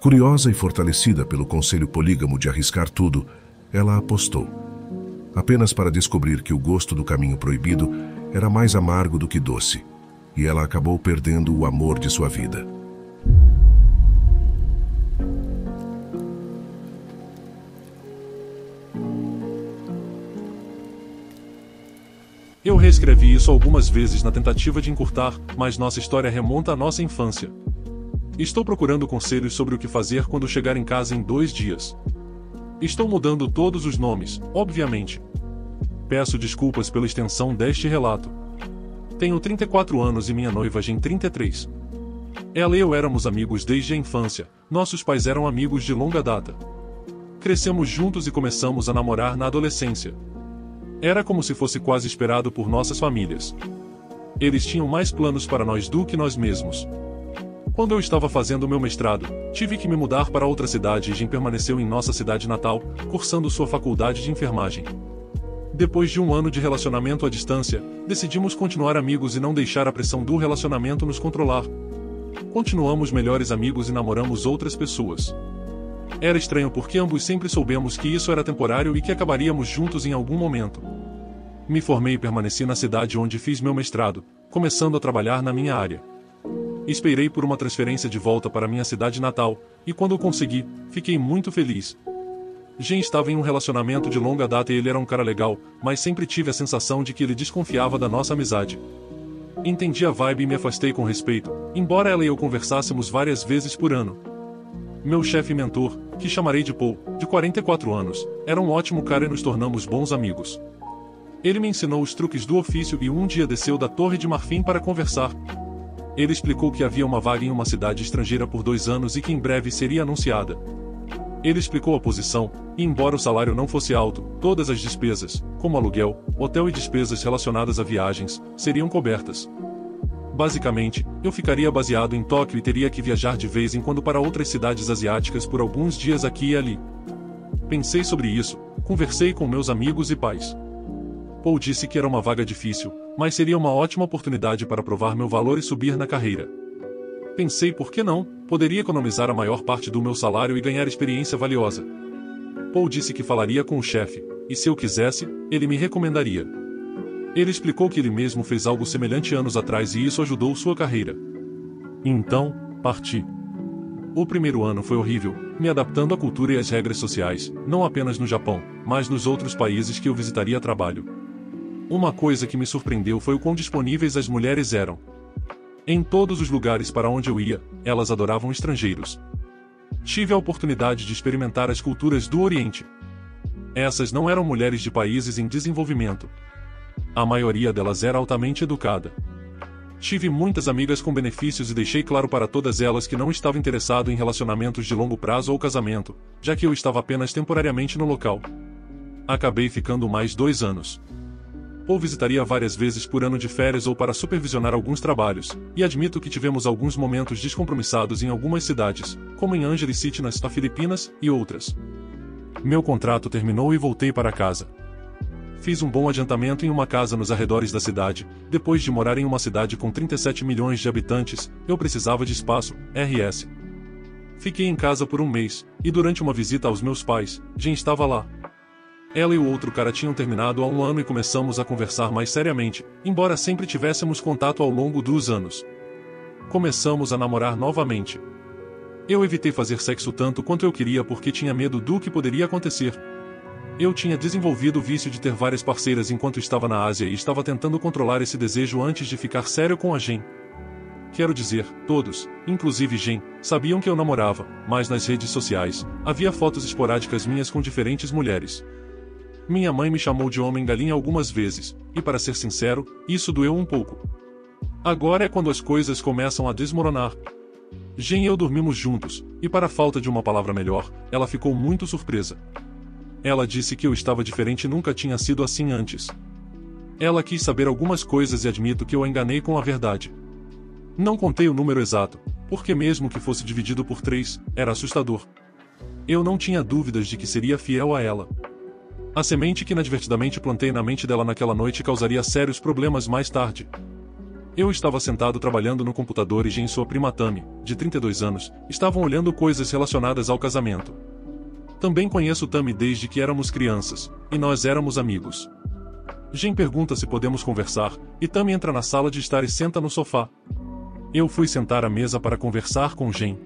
Curiosa e fortalecida pelo conselho polígamo de arriscar tudo, ela apostou, apenas para descobrir que o gosto do caminho proibido era mais amargo do que doce, e ela acabou perdendo o amor de sua vida. Eu reescrevi isso algumas vezes na tentativa de encurtar, mas nossa história remonta à nossa infância. Estou procurando conselhos sobre o que fazer quando chegar em casa em 2 dias. Estou mudando todos os nomes, obviamente. Peço desculpas pela extensão deste relato. Tenho 34 anos e minha noiva tem 33. Ela e eu éramos amigos desde a infância, nossos pais eram amigos de longa data. Crescemos juntos e começamos a namorar na adolescência. Era como se fosse quase esperado por nossas famílias. Eles tinham mais planos para nós do que nós mesmos. Quando eu estava fazendo meu mestrado, tive que me mudar para outra cidade e Jim permaneceu em nossa cidade natal, cursando sua faculdade de enfermagem. Depois de 1 ano de relacionamento à distância, decidimos continuar amigos e não deixar a pressão do relacionamento nos controlar. Continuamos melhores amigos e namoramos outras pessoas. Era estranho porque ambos sempre soubemos que isso era temporário e que acabaríamos juntos em algum momento. Me formei e permaneci na cidade onde fiz meu mestrado, começando a trabalhar na minha área. Esperei por uma transferência de volta para minha cidade natal, e quando eu consegui, fiquei muito feliz. Jim estava em um relacionamento de longa data e ele era um cara legal, mas sempre tive a sensação de que ele desconfiava da nossa amizade. Entendi a vibe e me afastei com respeito, embora ela e eu conversássemos várias vezes por ano. Meu chefe e mentor, que chamarei de Paul, de 44 anos, era um ótimo cara e nos tornamos bons amigos. Ele me ensinou os truques do ofício e um dia desceu da Torre de Marfim para conversar. Ele explicou que havia uma vaga em uma cidade estrangeira por 2 anos e que em breve seria anunciada. Ele explicou a posição, e embora o salário não fosse alto, todas as despesas, como aluguel, hotel e despesas relacionadas a viagens, seriam cobertas. Basicamente, eu ficaria baseado em Tóquio e teria que viajar de vez em quando para outras cidades asiáticas por alguns dias aqui e ali. Pensei sobre isso, conversei com meus amigos e pais. Paul disse que era uma vaga difícil, mas seria uma ótima oportunidade para provar meu valor e subir na carreira. Pensei por que não, poderia economizar a maior parte do meu salário e ganhar experiência valiosa. Paul disse que falaria com o chefe, e se eu quisesse, ele me recomendaria. Ele explicou que ele mesmo fez algo semelhante anos atrás e isso ajudou sua carreira. Então, parti. O primeiro ano foi horrível, me adaptando à cultura e às regras sociais, não apenas no Japão, mas nos outros países que eu visitaria a trabalho. Uma coisa que me surpreendeu foi o quão disponíveis as mulheres eram. Em todos os lugares para onde eu ia, elas adoravam estrangeiros. Tive a oportunidade de experimentar as culturas do Oriente. Essas não eram mulheres de países em desenvolvimento. A maioria delas era altamente educada. Tive muitas amigas com benefícios e deixei claro para todas elas que não estava interessado em relacionamentos de longo prazo ou casamento, já que eu estava apenas temporariamente no local. Acabei ficando mais 2 anos. Ou visitaria várias vezes por ano de férias ou para supervisionar alguns trabalhos, e admito que tivemos alguns momentos descompromissados em algumas cidades, como em Angeles City nas Filipinas, e outras. Meu contrato terminou e voltei para casa. Fiz um bom adiantamento em uma casa nos arredores da cidade. Depois de morar em uma cidade com 37 milhões de habitantes, eu precisava de espaço, RS. Fiquei em casa por 1 mês, e durante uma visita aos meus pais, Jim estava lá. Ela e o outro cara tinham terminado há 1 ano e começamos a conversar mais seriamente, embora sempre tivéssemos contato ao longo dos anos. Começamos a namorar novamente. Eu evitei fazer sexo tanto quanto eu queria porque tinha medo do que poderia acontecer. Eu tinha desenvolvido o vício de ter várias parceiras enquanto estava na Ásia e estava tentando controlar esse desejo antes de ficar sério com a Jim. Quero dizer, todos, inclusive Jim, sabiam que eu namorava, mas nas redes sociais, havia fotos esporádicas minhas com diferentes mulheres. Minha mãe me chamou de homem-galinha algumas vezes, e para ser sincero, isso doeu um pouco. Agora é quando as coisas começam a desmoronar. Jim e eu dormimos juntos, e para a falta de uma palavra melhor, ela ficou muito surpresa. Ela disse que eu estava diferente e nunca tinha sido assim antes. Ela quis saber algumas coisas e admito que eu a enganei com a verdade. Não contei o número exato, porque mesmo que fosse dividido por 3, era assustador. Eu não tinha dúvidas de que seria fiel a ela. A semente que inadvertidamente plantei na mente dela naquela noite causaria sérios problemas mais tarde. Eu estava sentado trabalhando no computador e Jin e sua prima Tami, de 32 anos, estavam olhando coisas relacionadas ao casamento. Também conheço Tami desde que éramos crianças, e nós éramos amigos. Jin pergunta se podemos conversar, e Tami entra na sala de estar e senta no sofá. Eu fui sentar à mesa para conversar com Jin.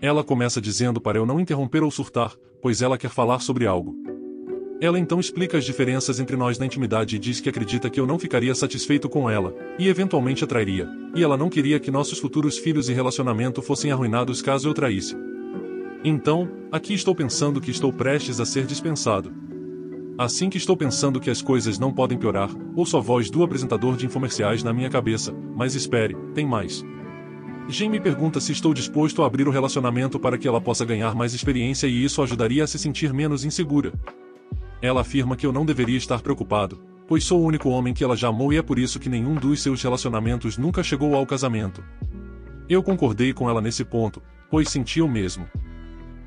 Ela começa dizendo para eu não interromper ou surtar, pois ela quer falar sobre algo. Ela então explica as diferenças entre nós na intimidade e diz que acredita que eu não ficaria satisfeito com ela, e eventualmente a trairia, e ela não queria que nossos futuros filhos e relacionamento fossem arruinados caso eu traísse. Então, aqui estou pensando que estou prestes a ser dispensado. Assim que estou pensando que as coisas não podem piorar, ouço a voz do apresentador de infomerciais na minha cabeça, mas espere, tem mais. Jin me pergunta se estou disposto a abrir o relacionamento para que ela possa ganhar mais experiência e isso ajudaria a se sentir menos insegura. Ela afirma que eu não deveria estar preocupado, pois sou o único homem que ela já amou e é por isso que nenhum dos seus relacionamentos nunca chegou ao casamento. Eu concordei com ela nesse ponto, pois senti o mesmo.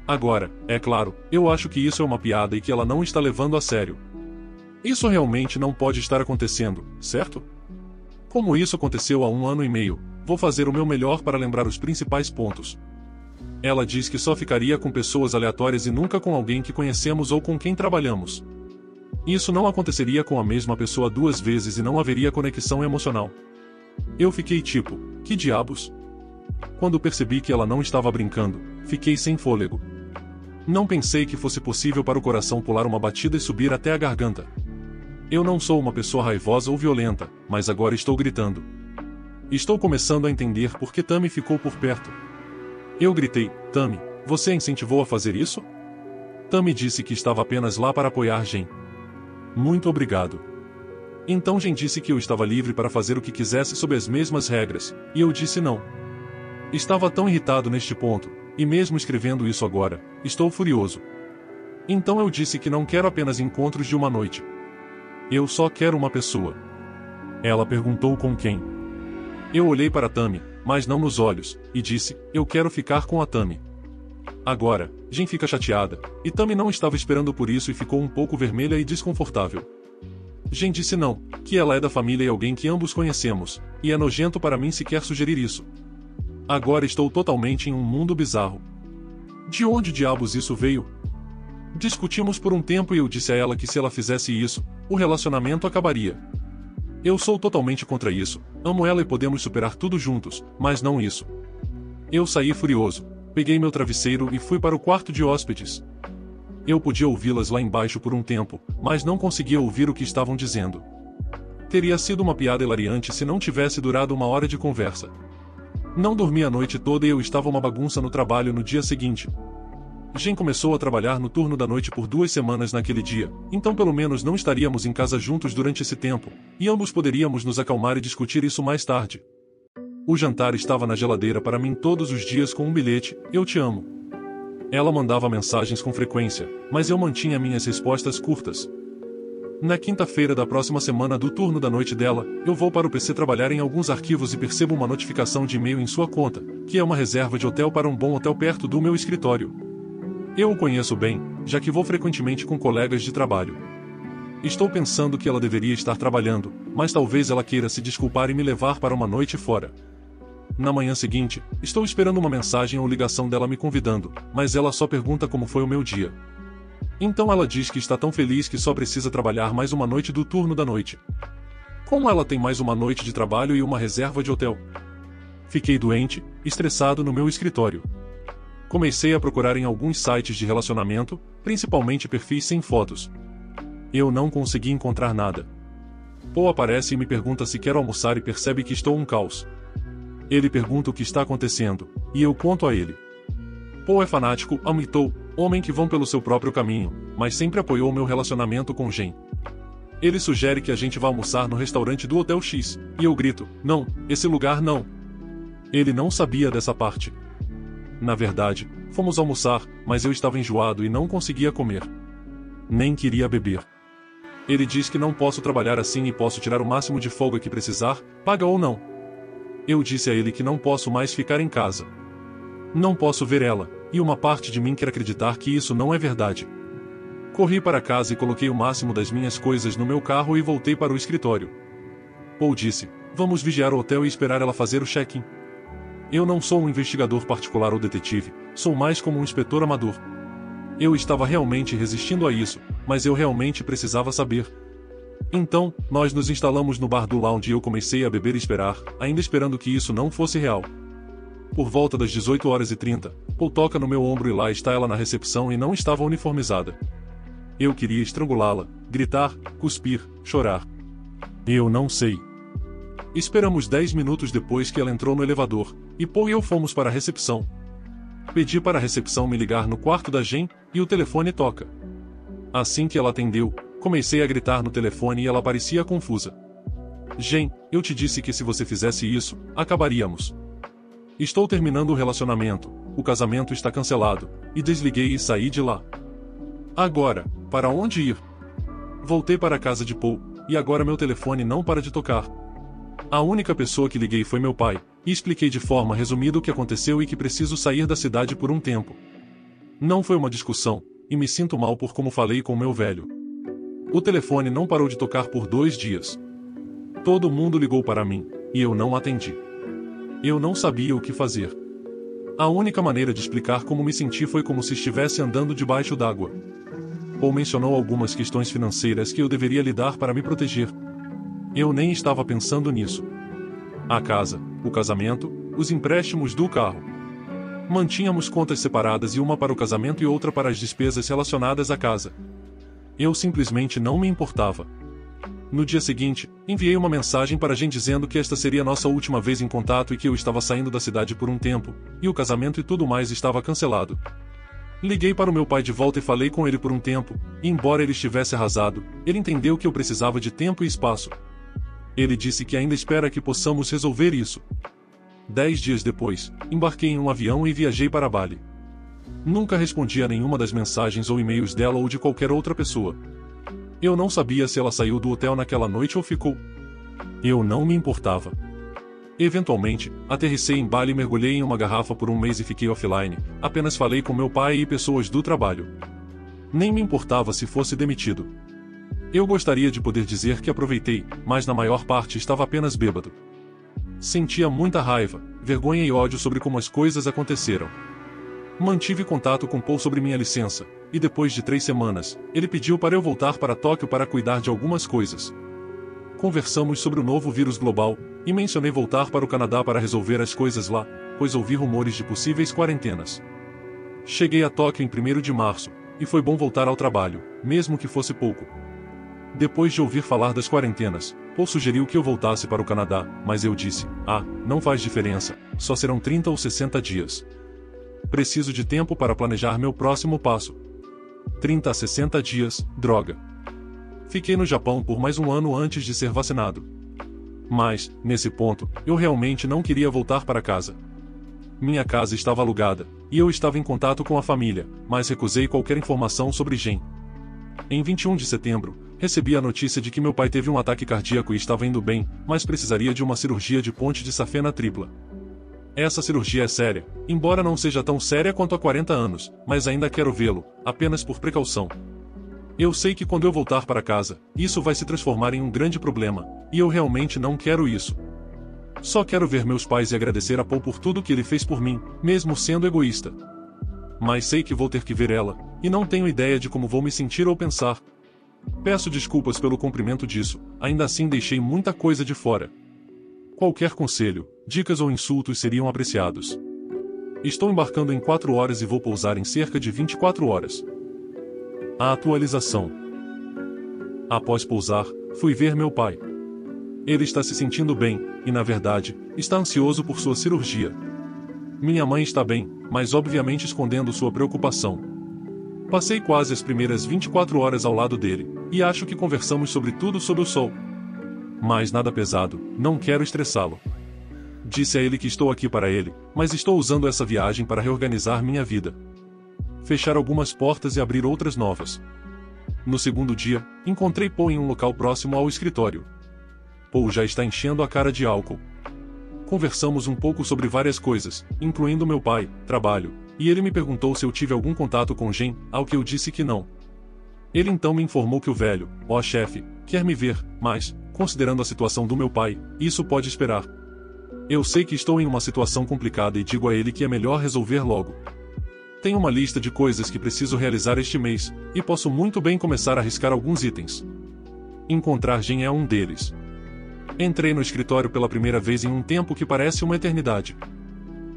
Agora, é claro, eu acho que isso é uma piada e que ela não está levando a sério. Isso realmente não pode estar acontecendo, certo? Como isso aconteceu há 1 ano e meio, vou fazer o meu melhor para lembrar os principais pontos. Ela diz que só ficaria com pessoas aleatórias e nunca com alguém que conhecemos ou com quem trabalhamos. Isso não aconteceria com a mesma pessoa 2 vezes e não haveria conexão emocional. Eu fiquei tipo, que diabos? Quando percebi que ela não estava brincando, fiquei sem fôlego. Não pensei que fosse possível para o coração pular uma batida e subir até a garganta. Eu não sou uma pessoa raivosa ou violenta, mas agora estou gritando. Estou começando a entender por que Tami ficou por perto. Eu gritei, Tami, você a incentivou a fazer isso? Tami disse que estava apenas lá para apoiar Jin. Muito obrigado. Então Jin disse que eu estava livre para fazer o que quisesse sob as mesmas regras, e eu disse não. Estava tão irritado neste ponto, e mesmo escrevendo isso agora, estou furioso. Então eu disse que não quero apenas encontros de uma noite. Eu só quero uma pessoa. Ela perguntou com quem. Eu olhei para Tami, mas não nos olhos, e disse, eu quero ficar com a Tami. Agora, Jin fica chateada, e Tami não estava esperando por isso e ficou um pouco vermelha e desconfortável. Jin disse não, que ela é da família e alguém que ambos conhecemos, e é nojento para mim sequer sugerir isso. Agora estou totalmente em um mundo bizarro. De onde diabos isso veio? Discutimos por um tempo e eu disse a ela que se ela fizesse isso, o relacionamento acabaria. Eu sou totalmente contra isso, amo ela e podemos superar tudo juntos, mas não isso. Eu saí furioso, peguei meu travesseiro e fui para o quarto de hóspedes. Eu podia ouvi-las lá embaixo por um tempo, mas não conseguia ouvir o que estavam dizendo. Teria sido uma piada hilariante se não tivesse durado 1 hora de conversa. Não dormi a noite toda e eu estava uma bagunça no trabalho no dia seguinte. Jin começou a trabalhar no turno da noite por 2 semanas naquele dia, então pelo menos não estaríamos em casa juntos durante esse tempo, e ambos poderíamos nos acalmar e discutir isso mais tarde. O jantar estava na geladeira para mim todos os dias com um bilhete, eu te amo. Ela mandava mensagens com frequência, mas eu mantinha minhas respostas curtas. Na quinta-feira da próxima semana do turno da noite dela, eu vou para o PC trabalhar em alguns arquivos e percebo uma notificação de e-mail em sua conta, que é uma reserva de hotel para um bom hotel perto do meu escritório. Eu o conheço bem, já que vou frequentemente com colegas de trabalho. Estou pensando que ela deveria estar trabalhando, mas talvez ela queira se desculpar e me levar para uma noite fora. Na manhã seguinte, estou esperando uma mensagem ou ligação dela me convidando, mas ela só pergunta como foi o meu dia. Então ela diz que está tão feliz que só precisa trabalhar mais 1 noite do turno da noite. Como ela tem mais 1 noite de trabalho e uma reserva de hotel? Fiquei doente, estressado no meu escritório. Comecei a procurar em alguns sites de relacionamento, principalmente perfis sem fotos. Eu não consegui encontrar nada. Paul aparece e me pergunta se quero almoçar e percebe que estou um caos. Ele pergunta o que está acontecendo, e eu conto a ele. Paul é fanático, amitou, homem que vão pelo seu próprio caminho, mas sempre apoiou meu relacionamento com Jin. Ele sugere que a gente vá almoçar no restaurante do Hotel X, e eu grito, não, esse lugar não. Ele não sabia dessa parte. Na verdade, fomos almoçar, mas eu estava enjoado e não conseguia comer. Nem queria beber. Ele diz que não posso trabalhar assim e posso tirar o máximo de folga que precisar, paga ou não. Eu disse a ele que não posso mais ficar em casa. Não posso ver ela, e uma parte de mim quer acreditar que isso não é verdade. Corri para casa e coloquei o máximo das minhas coisas no meu carro e voltei para o escritório. Paul disse, Vamos vigiar o hotel e esperar ela fazer o check-in. Eu não sou um investigador particular ou detetive, sou mais como um inspetor amador. Eu estava realmente resistindo a isso, mas eu realmente precisava saber. Então, nós nos instalamos no bar do lounge e eu comecei a beber e esperar, ainda esperando que isso não fosse real. Por volta das 18h30, Paul toca no meu ombro e lá está ela na recepção e não estava uniformizada. Eu queria estrangulá-la, gritar, cuspir, chorar. Eu não sei. Esperamos 10 minutos depois que ela entrou no elevador, e Paul e eu fomos para a recepção. Pedi para a recepção me ligar no quarto da Jen, e o telefone toca. Assim que ela atendeu, comecei a gritar no telefone e ela parecia confusa. Jen, eu te disse que se você fizesse isso, acabaríamos. Estou terminando o relacionamento, o casamento está cancelado, e desliguei e saí de lá. Agora, para onde ir? Voltei para a casa de Paul, e agora meu telefone não para de tocar. A única pessoa que liguei foi meu pai, e expliquei de forma resumida o que aconteceu e que preciso sair da cidade por um tempo. Não foi uma discussão, e me sinto mal por como falei com meu velho. O telefone não parou de tocar por 2 dias. Todo mundo ligou para mim, e eu não atendi. Eu não sabia o que fazer. A única maneira de explicar como me senti foi como se estivesse andando debaixo d'água. Paul mencionou algumas questões financeiras que eu deveria lidar para me proteger. Eu nem estava pensando nisso. A casa, o casamento, os empréstimos do carro. Mantínhamos contas separadas e uma para o casamento e outra para as despesas relacionadas à casa. Eu simplesmente não me importava. No dia seguinte, enviei uma mensagem para a Jen dizendo que esta seria nossa última vez em contato e que eu estava saindo da cidade por um tempo, e o casamento e tudo mais estava cancelado. Liguei para o meu pai de volta e falei com ele por um tempo, e embora ele estivesse arrasado, ele entendeu que eu precisava de tempo e espaço. Ele disse que ainda espera que possamos resolver isso. 10 dias depois, embarquei em um avião e viajei para Bali. Nunca respondi a nenhuma das mensagens ou e-mails dela ou de qualquer outra pessoa. Eu não sabia se ela saiu do hotel naquela noite ou ficou. Eu não me importava. Eventualmente, aterrissei em Bali e mergulhei em uma garrafa por um mês e fiquei offline, apenas falei com meu pai e pessoas do trabalho. Nem me importava se fosse demitido. Eu gostaria de poder dizer que aproveitei, mas na maior parte estava apenas bêbado. Sentia muita raiva, vergonha e ódio sobre como as coisas aconteceram. Mantive contato com Paul sobre minha licença, e depois de 3 semanas, ele pediu para eu voltar para Tóquio para cuidar de algumas coisas. Conversamos sobre o novo vírus global, e mencionei voltar para o Canadá para resolver as coisas lá, pois ouvi rumores de possíveis quarentenas. Cheguei a Tóquio em 1º de março, e foi bom voltar ao trabalho, mesmo que fosse pouco. Depois de ouvir falar das quarentenas, Paul sugeriu que eu voltasse para o Canadá, mas eu disse, não faz diferença, só serão 30 ou 60 dias. Preciso de tempo para planejar meu próximo passo. 30 a 60 dias, droga. Fiquei no Japão por mais um ano antes de ser vacinado. Mas, nesse ponto, eu realmente não queria voltar para casa. Minha casa estava alugada, e eu estava em contato com a família, mas recusei qualquer informação sobre Jen. Em 21 de setembro, recebi a notícia de que meu pai teve um ataque cardíaco e estava indo bem, mas precisaria de uma cirurgia de ponte de safena tripla. Essa cirurgia é séria, embora não seja tão séria quanto há 40 anos, mas ainda quero vê-lo, apenas por precaução. Eu sei que quando eu voltar para casa, isso vai se transformar em um grande problema, e eu realmente não quero isso. Só quero ver meus pais e agradecer a Paul por tudo que ele fez por mim, mesmo sendo egoísta. Mas sei que vou ter que ver ela, e não tenho ideia de como vou me sentir ou pensar. Peço desculpas pelo comprimento disso, ainda assim deixei muita coisa de fora. Qualquer conselho, dicas ou insultos seriam apreciados. Estou embarcando em 4 horas e vou pousar em cerca de 24 horas. A atualização. Após pousar, fui ver meu pai. Ele está se sentindo bem, e na verdade, está ansioso por sua cirurgia. Minha mãe está bem, mas obviamente escondendo sua preocupação. Passei quase as primeiras 24 horas ao lado dele, e acho que conversamos sobre tudo sob o sol. Mas nada pesado, não quero estressá-lo. Disse a ele que estou aqui para ele, mas estou usando essa viagem para reorganizar minha vida. Fechar algumas portas e abrir outras novas. No segundo dia, encontrei Paul em um local próximo ao escritório. Paul já está enchendo a cara de álcool. Conversamos um pouco sobre várias coisas, incluindo meu pai, trabalho, e ele me perguntou se eu tive algum contato com Jen, ao que eu disse que não. Ele então me informou que o velho, chefe, quer me ver, mas considerando a situação do meu pai, isso pode esperar. Eu sei que estou em uma situação complicada e digo a ele que é melhor resolver logo. Tenho uma lista de coisas que preciso realizar este mês, e posso muito bem começar a riscar alguns itens. Encontrar Jim é um deles. Entrei no escritório pela primeira vez em um tempo que parece uma eternidade.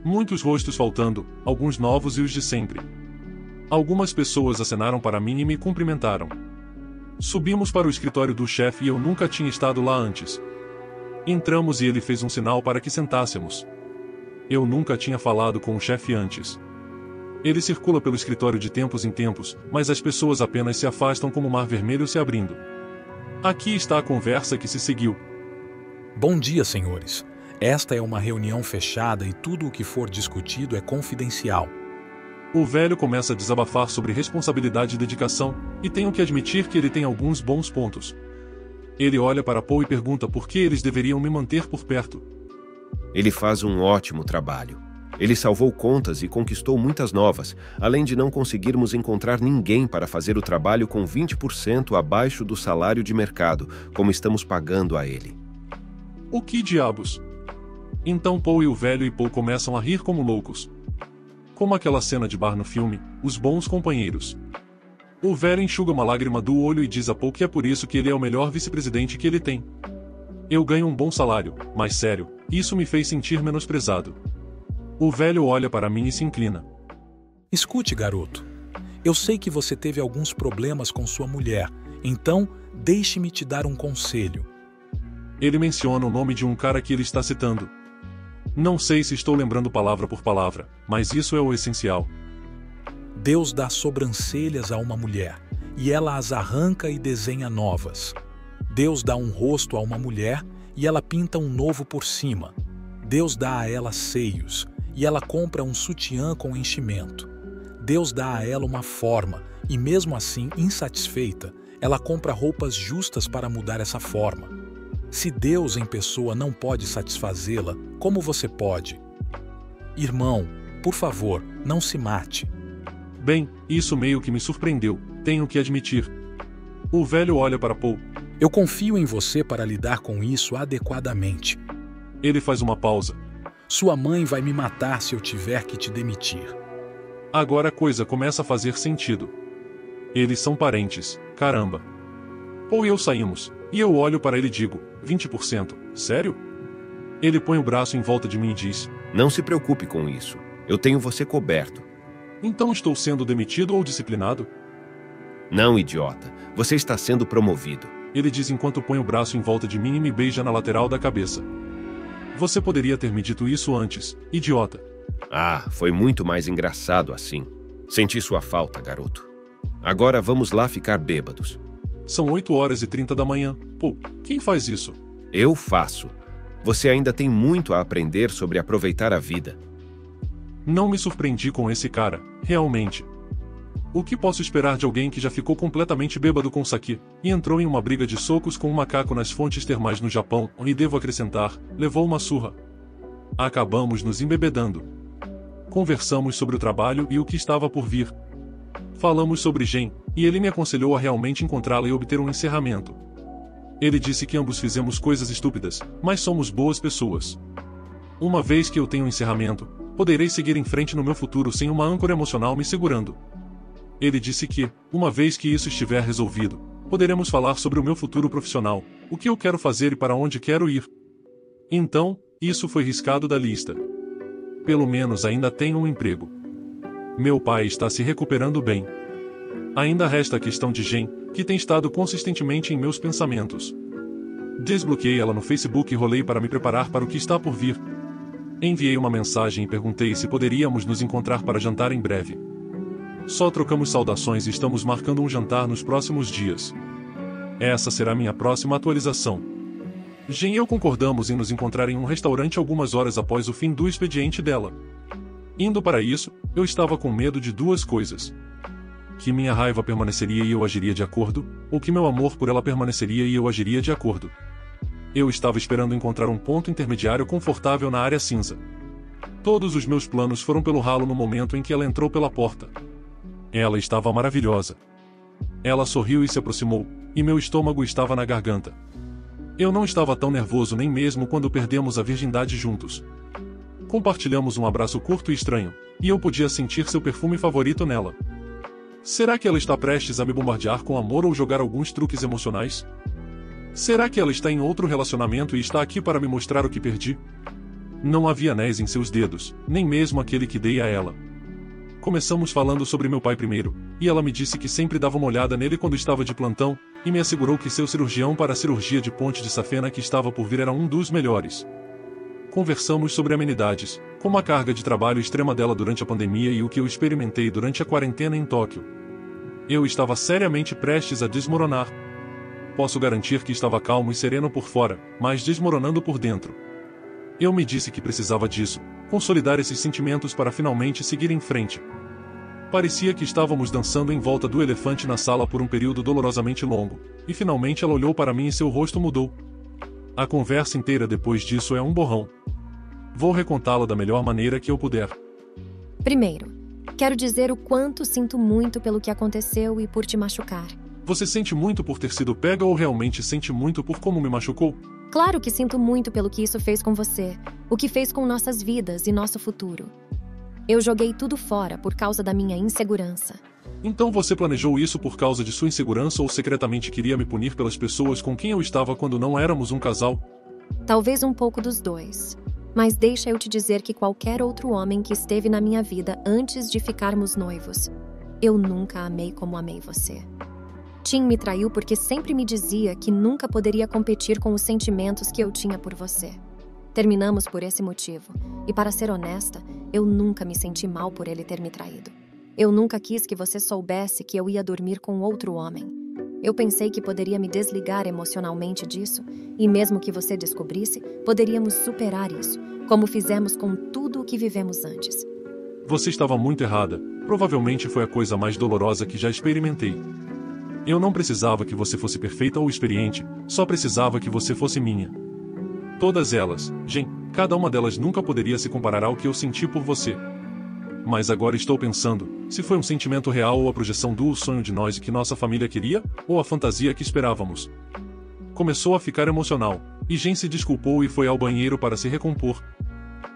Muitos rostos faltando, alguns novos e os de sempre. Algumas pessoas acenaram para mim e me cumprimentaram. Subimos para o escritório do chefe e eu nunca tinha estado lá antes. Entramos e ele fez um sinal para que sentássemos. Eu nunca tinha falado com o chefe antes. Ele circula pelo escritório de tempos em tempos, mas as pessoas apenas se afastam como o mar vermelho se abrindo. Aqui está a conversa que se seguiu. Bom dia, senhores. Esta é uma reunião fechada e tudo o que for discutido é confidencial. O velho começa a desabafar sobre responsabilidade e dedicação, e tenho que admitir que ele tem alguns bons pontos. Ele olha para Paul e pergunta por que eles deveriam me manter por perto. Ele faz um ótimo trabalho. Ele salvou contas e conquistou muitas novas, além de não conseguirmos encontrar ninguém para fazer o trabalho com 20% abaixo do salário de mercado, como estamos pagando a ele. O que diabos? Então Paul e o velho e Paul começam a rir como loucos. Como aquela cena de bar no filme, Os Bons Companheiros. O velho enxuga uma lágrima do olho e diz a Paul que é por isso que ele é o melhor vice-presidente que ele tem. Eu ganho um bom salário, mas sério, isso me fez sentir menosprezado. O velho olha para mim e se inclina. Escute, garoto. Eu sei que você teve alguns problemas com sua mulher, então deixe-me te dar um conselho. Ele menciona o nome de um cara que ele está citando. Não sei se estou lembrando palavra por palavra, mas isso é o essencial. Deus dá sobrancelhas a uma mulher, e ela as arranca e desenha novas. Deus dá um rosto a uma mulher, e ela pinta um novo por cima. Deus dá a ela seios, e ela compra um sutiã com enchimento. Deus dá a ela uma forma, e mesmo assim, insatisfeita, ela compra roupas justas para mudar essa forma. Se Deus em pessoa não pode satisfazê-la, como você pode? Irmão, por favor, não se mate. Bem, isso meio que me surpreendeu, tenho que admitir. O velho olha para Paul. Eu confio em você para lidar com isso adequadamente. Ele faz uma pausa. Sua mãe vai me matar se eu tiver que te demitir. Agora a coisa começa a fazer sentido. Eles são parentes, caramba. Paul e eu saímos. E eu olho para ele e digo, 20%, sério? Ele põe o braço em volta de mim e diz, não se preocupe com isso, eu tenho você coberto. Então estou sendo demitido ou disciplinado? Não, idiota, você está sendo promovido. Ele diz enquanto põe o braço em volta de mim e me beija na lateral da cabeça. Você poderia ter me dito isso antes, idiota. Ah, foi muito mais engraçado assim. Senti sua falta, garoto. Agora vamos lá ficar bêbados. São 8h30 da manhã. Pô, quem faz isso? Eu faço. Você ainda tem muito a aprender sobre aproveitar a vida. Não me surpreendi com esse cara, realmente. O que posso esperar de alguém que já ficou completamente bêbado com saquê, e entrou em uma briga de socos com um macaco nas fontes termais no Japão, e devo acrescentar, levou uma surra. Acabamos nos embebedando. Conversamos sobre o trabalho e o que estava por vir. Falamos sobre Jim, e ele me aconselhou a realmente encontrá-la e obter um encerramento. Ele disse que ambos fizemos coisas estúpidas, mas somos boas pessoas. Uma vez que eu tenho um encerramento, poderei seguir em frente no meu futuro sem uma âncora emocional me segurando. Ele disse que, uma vez que isso estiver resolvido, poderemos falar sobre o meu futuro profissional, o que eu quero fazer e para onde quero ir. Então, isso foi riscado da lista. Pelo menos ainda tenho um emprego. Meu pai está se recuperando bem. Ainda resta a questão de Jim, que tem estado consistentemente em meus pensamentos. Desbloqueei ela no Facebook e rolei para me preparar para o que está por vir. Enviei uma mensagem e perguntei se poderíamos nos encontrar para jantar em breve. Só trocamos saudações e estamos marcando um jantar nos próximos dias. Essa será minha próxima atualização. Jim e eu concordamos em nos encontrar em um restaurante algumas horas após o fim do expediente dela. Indo para isso, eu estava com medo de duas coisas. Que minha raiva permaneceria e eu agiria de acordo, ou que meu amor por ela permaneceria e eu agiria de acordo. Eu estava esperando encontrar um ponto intermediário confortável na área cinza. Todos os meus planos foram pelo ralo no momento em que ela entrou pela porta. Ela estava maravilhosa. Ela sorriu e se aproximou, e meu estômago estava na garganta. Eu não estava tão nervoso nem mesmo quando perdemos a virgindade juntos. Compartilhamos um abraço curto e estranho, e eu podia sentir seu perfume favorito nela. Será que ela está prestes a me bombardear com amor ou jogar alguns truques emocionais? Será que ela está em outro relacionamento e está aqui para me mostrar o que perdi? Não havia anéis em seus dedos, nem mesmo aquele que dei a ela. Começamos falando sobre meu pai primeiro, e ela me disse que sempre dava uma olhada nele quando estava de plantão, e me assegurou que seu cirurgião para a cirurgia de Ponte de Safena que estava por vir era um dos melhores. Conversamos sobre amenidades, como a carga de trabalho extrema dela durante a pandemia e o que eu experimentei durante a quarentena em Tóquio. Eu estava seriamente prestes a desmoronar. Posso garantir que estava calmo e sereno por fora, mas desmoronando por dentro. Eu me disse que precisava disso, consolidar esses sentimentos para finalmente seguir em frente. Parecia que estávamos dançando em volta do elefante na sala por um período dolorosamente longo, e finalmente ela olhou para mim e seu rosto mudou. A conversa inteira depois disso é um borrão. Vou recontá-la da melhor maneira que eu puder. Primeiro, quero dizer o quanto sinto muito pelo que aconteceu e por te machucar. Você sente muito por ter sido pega ou realmente sente muito por como me machucou? Claro que sinto muito pelo que isso fez com você, o que fez com nossas vidas e nosso futuro. Eu joguei tudo fora por causa da minha insegurança. Então você planejou isso por causa de sua insegurança ou secretamente queria me punir pelas pessoas com quem eu estava quando não éramos um casal? Talvez um pouco dos dois. Mas deixa eu te dizer que qualquer outro homem que esteve na minha vida antes de ficarmos noivos, eu nunca amei como amei você. Tim me traiu porque sempre me dizia que nunca poderia competir com os sentimentos que eu tinha por você. Terminamos por esse motivo, e para ser honesta, eu nunca me senti mal por ele ter me traído. Eu nunca quis que você soubesse que eu ia dormir com outro homem. Eu pensei que poderia me desligar emocionalmente disso, e mesmo que você descobrisse, poderíamos superar isso, como fizemos com tudo o que vivemos antes. Você estava muito errada. Provavelmente foi a coisa mais dolorosa que já experimentei. Eu não precisava que você fosse perfeita ou experiente, só precisava que você fosse minha. Todas elas, cada uma delas nunca poderia se comparar ao que eu senti por você. Mas agora estou pensando, se foi um sentimento real ou a projeção do sonho de nós e que nossa família queria, ou a fantasia que esperávamos. Começou a ficar emocional, e Jen se desculpou e foi ao banheiro para se recompor.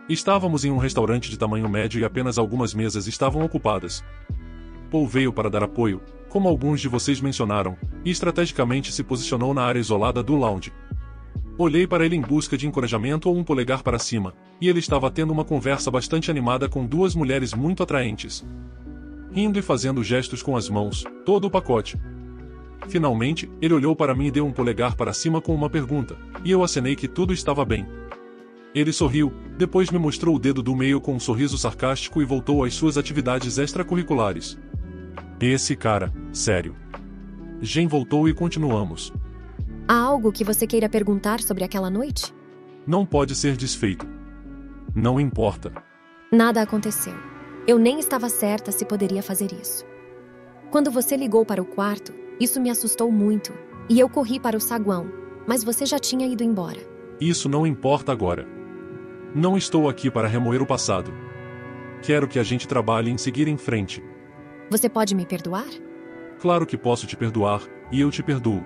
Estávamos em um restaurante de tamanho médio e apenas algumas mesas estavam ocupadas. Paul veio para dar apoio, como alguns de vocês mencionaram, e estrategicamente se posicionou na área isolada do lounge. Olhei para ele em busca de encorajamento ou um polegar para cima, e ele estava tendo uma conversa bastante animada com duas mulheres muito atraentes. Rindo e fazendo gestos com as mãos, todo o pacote. Finalmente, ele olhou para mim e deu um polegar para cima com uma pergunta, e eu acenei que tudo estava bem. Ele sorriu, depois me mostrou o dedo do meio com um sorriso sarcástico e voltou às suas atividades extracurriculares. Esse cara, sério. Jen voltou e continuamos. Há algo que você queira perguntar sobre aquela noite? Não pode ser desfeito. Não importa. Nada aconteceu. Eu nem estava certa se poderia fazer isso. Quando você ligou para o quarto, isso me assustou muito, e eu corri para o saguão, mas você já tinha ido embora. Isso não importa agora. Não estou aqui para remoer o passado. Quero que a gente trabalhe em seguir em frente. Você pode me perdoar? Claro que posso te perdoar, e eu te perdoo.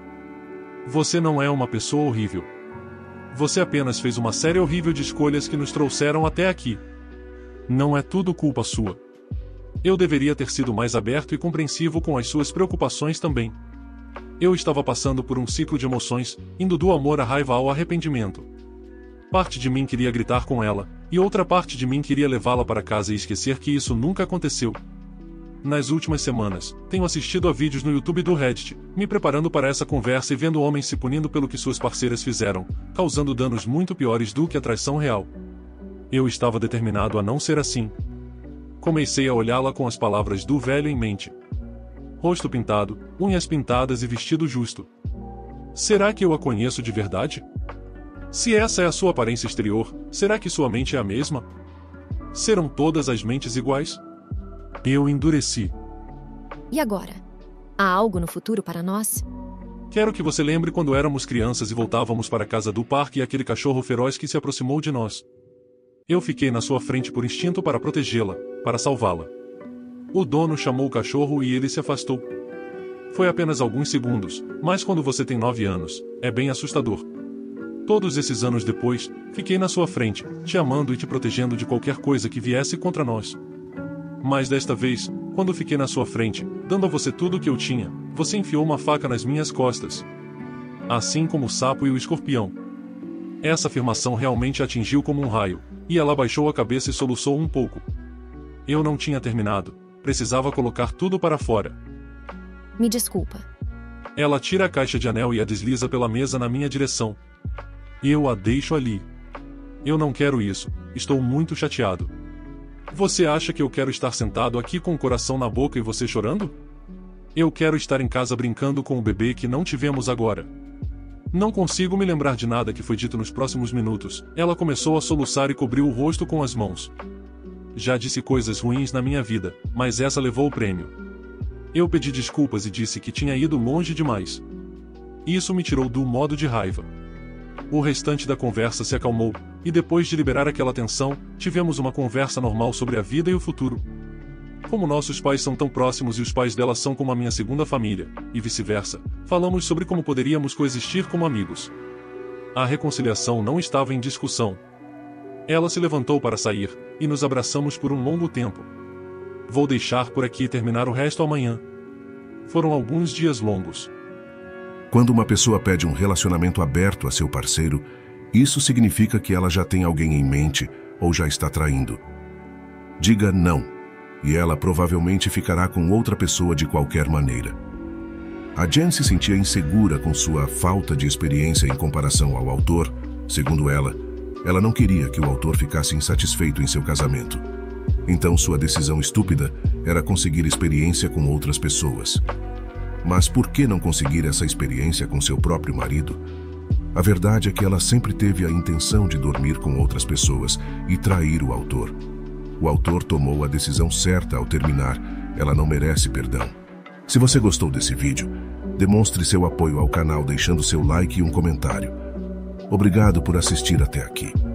Você não é uma pessoa horrível. Você apenas fez uma série horrível de escolhas que nos trouxeram até aqui. Não é tudo culpa sua. Eu deveria ter sido mais aberto e compreensivo com as suas preocupações também. Eu estava passando por um ciclo de emoções, indo do amor à raiva ao arrependimento. Parte de mim queria gritar com ela, e outra parte de mim queria levá-la para casa e esquecer que isso nunca aconteceu. Nas últimas semanas, tenho assistido a vídeos no YouTube do Reddit, me preparando para essa conversa e vendo homens se punindo pelo que suas parceiras fizeram, causando danos muito piores do que a traição real. Eu estava determinado a não ser assim. Comecei a olhá-la com as palavras do velho em mente. Rosto pintado, unhas pintadas e vestido justo. Será que eu a conheço de verdade? Se essa é a sua aparência exterior, será que sua mente é a mesma? Serão todas as mentes iguais? Eu endureci. E agora? Há algo no futuro para nós? Quero que você lembre quando éramos crianças e voltávamos para a casa do parque e aquele cachorro feroz que se aproximou de nós. Eu fiquei na sua frente por instinto para protegê-la, para salvá-la. O dono chamou o cachorro e ele se afastou. Foi apenas alguns segundos, mas quando você tem 9 anos, é bem assustador. Todos esses anos depois, fiquei na sua frente, te amando e te protegendo de qualquer coisa que viesse contra nós. Mas desta vez, quando fiquei na sua frente, dando a você tudo o que eu tinha, você enfiou uma faca nas minhas costas. Assim como o sapo e o escorpião. Essa afirmação realmente a atingiu como um raio, e ela abaixou a cabeça e soluçou um pouco. Eu não tinha terminado. Precisava colocar tudo para fora. Me desculpa. Ela tira a caixa de anel e a desliza pela mesa na minha direção. Eu a deixo ali. Eu não quero isso. Estou muito chateado. Você acha que eu quero estar sentado aqui com o coração na boca e você chorando? Eu quero estar em casa brincando com o bebê que não tivemos agora. Não consigo me lembrar de nada que foi dito nos próximos minutos. Ela começou a soluçar e cobriu o rosto com as mãos. Já disse coisas ruins na minha vida, mas essa levou o prêmio. Eu pedi desculpas e disse que tinha ido longe demais. Isso me tirou do modo de raiva. O restante da conversa se acalmou, e depois de liberar aquela tensão, tivemos uma conversa normal sobre a vida e o futuro. Como nossos pais são tão próximos e os pais dela são como a minha segunda família, e vice-versa, falamos sobre como poderíamos coexistir como amigos. A reconciliação não estava em discussão. Ela se levantou para sair, e nos abraçamos por um longo tempo. Vou deixar por aqui e terminar o resto amanhã. Foram alguns dias longos. Quando uma pessoa pede um relacionamento aberto a seu parceiro, isso significa que ela já tem alguém em mente ou já está traindo. Diga não, e ela provavelmente ficará com outra pessoa de qualquer maneira. A Jen se sentia insegura com sua falta de experiência em comparação ao autor. Segundo ela, ela não queria que o autor ficasse insatisfeito em seu casamento. Então sua decisão estúpida era conseguir experiência com outras pessoas. Mas por que não conseguir essa experiência com seu próprio marido? A verdade é que ela sempre teve a intenção de dormir com outras pessoas e trair o autor. O autor tomou a decisão certa ao terminar. Ela não merece perdão. Se você gostou desse vídeo, demonstre seu apoio ao canal deixando seu like e um comentário. Obrigado por assistir até aqui.